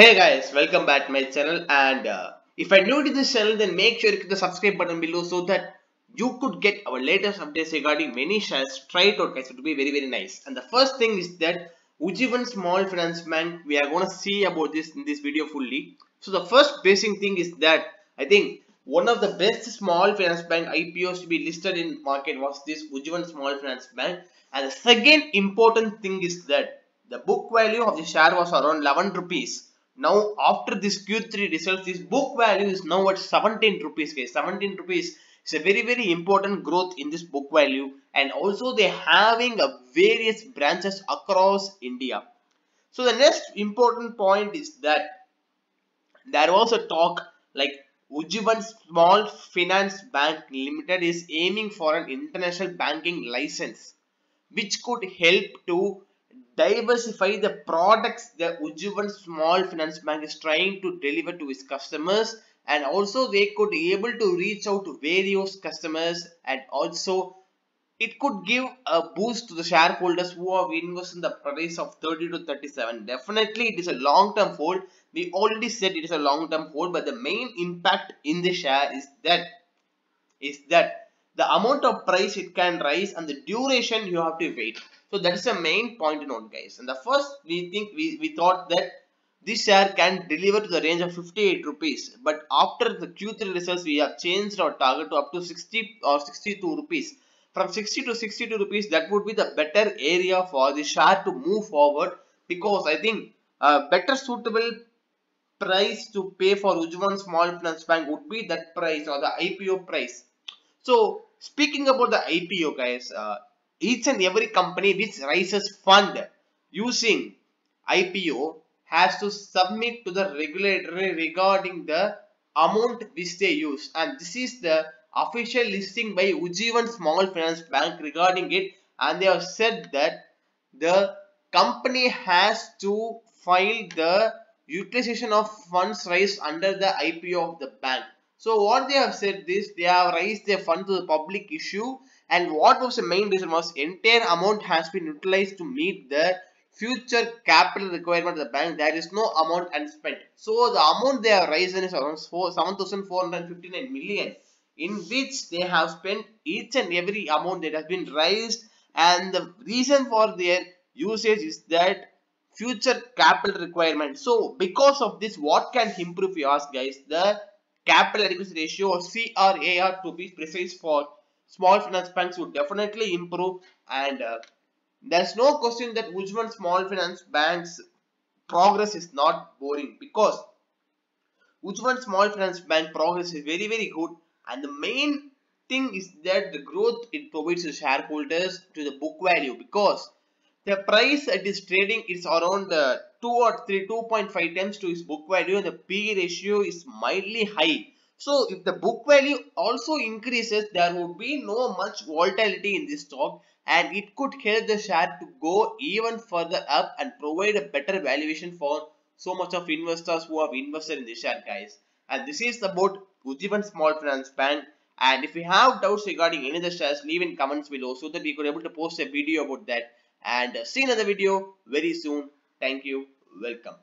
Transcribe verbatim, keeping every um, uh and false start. Hey guys, welcome back to my channel, and uh, if you're new to this channel, then make sure you click the subscribe button below so that you could get our latest updates regarding many shares. Try it out guys, it will be very very nice. And the first thing is that Ujjivan Small Finance Bank, we are going to see about this in this video fully. So the first basic thing is that I think one of the best small finance bank I P Os to be listed in market was this Ujjivan Small Finance Bank. And the second important thing is that the book value of the share was around eleven rupees. Now after this Q three results, this book value is now at seventeen rupees guys. seventeen rupees is a very very important growth in this book value, and also they having a various branches across India. So the next important point is that there was a talk like Ujjivan Small Finance Bank Limited is aiming for an international banking license, which could help to diversify the products that Ujjivan Small Finance Bank is trying to deliver to its customers, and also they could be able to reach out to various customers, and also it could give a boost to the shareholders who are investing in the price of thirty to thirty-seven. Definitely it is a long-term hold. We already said it is a long-term hold, but the main impact in the share is that is that the amount of price it can rise and the duration you have to wait. So that is the main point to note guys. And the first we think we, we thought that this share can deliver to the range of fifty-eight rupees. But after the Q three results, we have changed our target to up to sixty or sixty-two rupees. From sixty to sixty-two rupees, that would be the better area for the share to move forward, because I think a better suitable price to pay for Ujjivan Small Finance Bank would be that price or the I P O price. So speaking about the I P O guys, uh, each and every company which raises fund using I P O has to submit to the regulator regarding the amount which they use, and this is the official listing by Ujjivan Small Finance Bank regarding it, and they have said that the company has to file the utilization of funds raised under the I P O of the bank. So what they have said this, they have raised their fund to the public issue, and what was the main reason was entire amount has been utilized to meet the future capital requirement of the bank. There is no amount unspent. So the amount they have raised is around seven thousand four hundred fifty-nine million, in which they have spent each and every amount that has been raised, and the reason for their usage is that future capital requirement. So because of this, what can improve you ask guys? The capital adequacy ratio or C R A R to be precise for small finance banks would definitely improve, and uh, there's no question that Ujjivan Small Finance Bank's progress is not boring, because Ujjivan Small Finance Bank progress is very very good, and the main thing is that the growth it provides to shareholders to the book value, because the price it is trading is around uh, two or three, two point five times to its book value, and the P E ratio is mildly high. So if the book value also increases, there would be no much volatility in this stock, and it could help the share to go even further up and provide a better valuation for so much of investors who have invested in this share guys. And this is about Ujjivan Small Finance Bank, and if you have doubts regarding any of the shares, leave in comments below so that we could able to post a video about that, and see another video very soon. Thank you. Welcome.